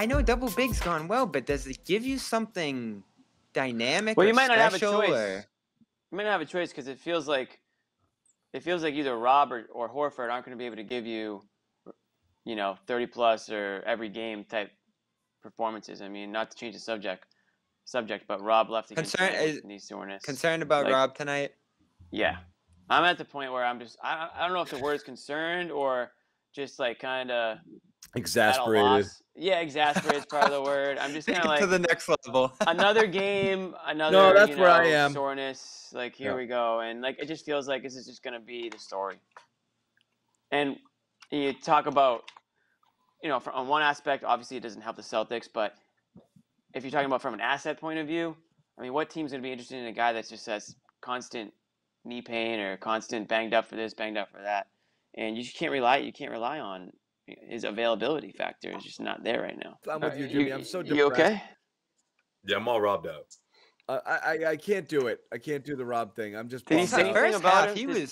I know double big's gone well, but does it give you something dynamic? Well, you might not have a choice. You might not have a choice because it feels like either Rob or Horford aren't going to be able to give you, 30-plus or every game type performances. I mean, not to change the subject, but Rob left against these soreness. Concerned about Rob tonight? Yeah. I'm at the point where I'm just – I don't know if the word is concerned or just kind of – exasperated. Yeah, exasperated is part of the word. I'm just kind of to the next level. another game, another no, that's where I am. Soreness. Here we go. And, it just feels like this is just going to be the story. And you talk about – on one aspect, obviously it doesn't help the Celtics, but – if you're talking about from an asset point of view, I mean, what team's going to be interested in a guy that just has constant knee pain or constant banged up for this, banged up for that? And you just can't rely. You can't rely on his availability factor. It's just not there right now. I'm with you, Jimmy. I'm so depressed. You okay? Yeah, I'm all robbed out. I can't do it. I can't do the Rob thing. I'm just. Did he say anything about it?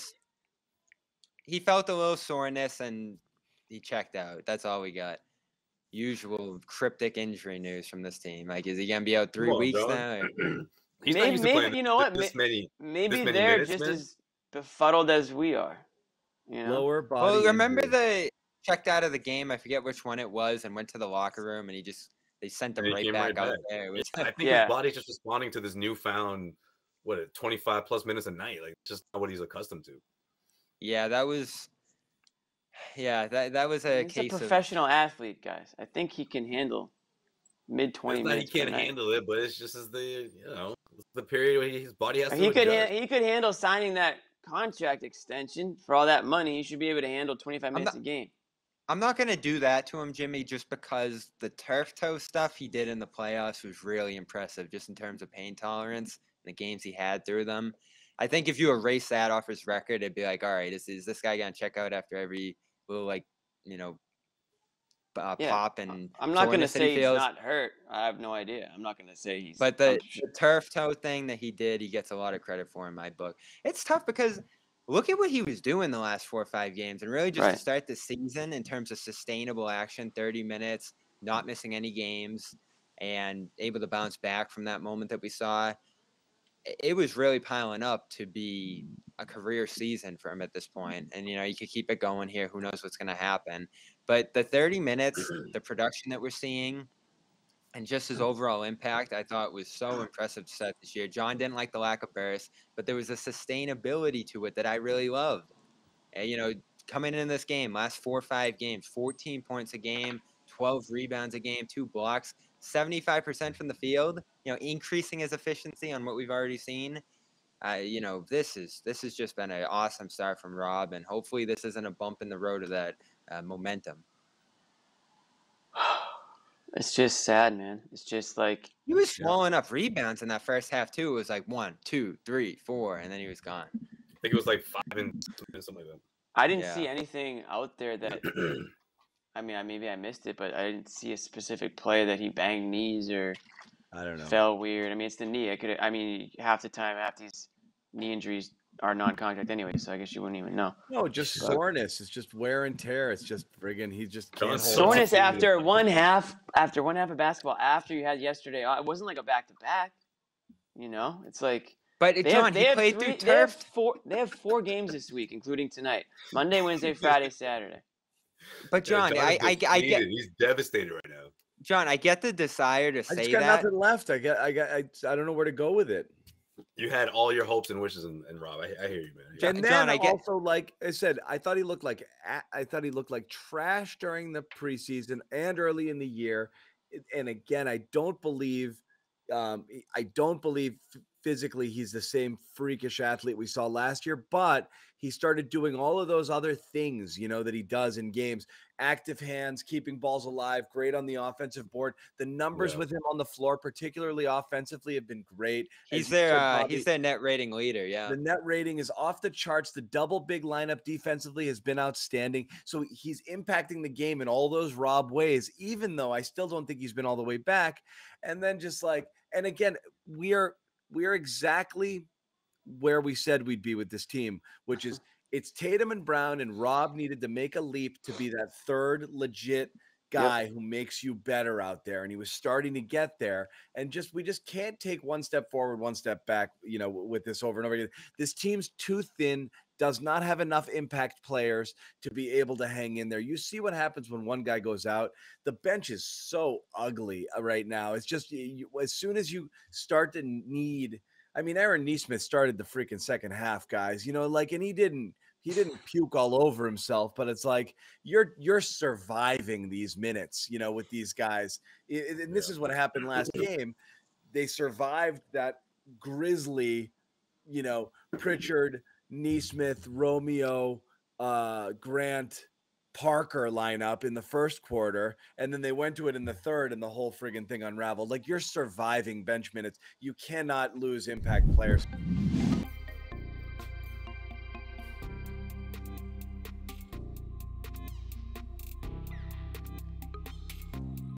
He felt a little soreness and he checked out. That's all we got. Usual cryptic injury news from this team. Is he gonna be out 3 weeks now? He's maybe you know what? Maybe they're just as befuddled as we are. Lower body. Well, remember they checked out of the game. I forget which one it was, and went to the locker room, and they sent him right back out there. I think his body's just responding to this newfound 25+ minutes a night. Just not what he's accustomed to. Yeah, that was. Yeah, that was a case of... He's a professional athlete, guys. I think he can handle mid-20 minutes. He can't handle it, but it's just the period where his body has to adjust. He could handle signing that contract extension for all that money. He should be able to handle 25 minutes a game. I'm not going to do that to him, Jimmy, just because the turf toe stuff he did in the playoffs was really impressive, just in terms of pain tolerance and the games he had through them. I think if you erase that off his record, it'd be like, all right, is this guy going to check out after every... Will pop and. I'm not gonna say he's not hurt. I have no idea. I'm not gonna say he's. But the turf toe thing that he did, he gets a lot of credit for in my book. It's tough because look at what he was doing the last 4 or 5 games, and really just to start the season in terms of sustainable action, 30 minutes, not missing any games, and able to bounce back from that moment that we saw. It was really piling up to be a career season for him at this point. And, you could keep it going here. Who knows what's going to happen. But the 30 minutes, the production that we're seeing, and just his overall impact, I thought was so impressive to set this year. John didn't like the lack of burst, but there was a sustainability to it that I really loved. And, coming in this game, last 4 or 5 games, 14 points a game, 12 rebounds a game, 2 blocks, 75% from the field, increasing his efficiency on what we've already seen. This has just been an awesome start from Rob, and hopefully this isn't a bump in the road of that momentum. It's just sad, man. It's just like he was swallowing up rebounds in that first half too. It was like 1, 2, 3, 4, and then he was gone. I think it was like 5 and something like that. I didn't see anything out there that. I mean, maybe I missed it, but I didn't see a specific play that he banged knees or I don't know. Fell weird. I mean, it's the knee. Half the time, half these knee injuries are non-contact anyway, so I guess you wouldn't even know. No, just soreness. It's just wear and tear. It's just friggin' he just can't hold soreness after one half of basketball, after you had yesterday. It wasn't like a back-to-back. It's like. But John, he played through turf. They have four games this week, including tonight: Monday, Wednesday, Friday, Saturday. But John, I get he's devastated right now. John, I get the desire to say that. I just got nothing left. I don't know where to go with it. You had all your hopes and wishes, and Rob, I hear you, man. Yeah. And then John, like I said, I thought he looked like trash during the preseason and early in the year. And again, I don't believe physically he's the same freakish athlete we saw last year, but he started doing all of those other things, that he does in games, active hands, keeping balls alive, great on the offensive board. The numbers with him on the floor, particularly offensively, have been great. He's their net rating leader. Yeah. The net rating is off the charts. The double big lineup defensively has been outstanding. So he's impacting the game in all those Rob ways, even though I still don't think he's been all the way back. And then and again, we are exactly where we said we'd be with this team, which is it's Tatum and Brown, and Rob needed to make a leap to be that third legit guy who makes you better out there, and he was starting to get there. And just we just can't take one step forward, one step back, you know, with this over and over again. This team's too thin, does not have enough impact players to be able to hang in there. You see what happens when one guy goes out. The bench is so ugly right now. It's just as soon as you start to need – I mean, Aaron Nesmith started the freaking second half, guys. You know, like, and he didn't puke all over himself, but it's like you're surviving these minutes, you know, with these guys. And this is what happened last game. They survived that grisly, you know, Pritchard, Nesmith, Romeo, Grant, Parker lineup in the first quarter, and then they went to it in the third, and the whole friggin' thing unraveled. Like, you're surviving bench minutes. You cannot lose impact players.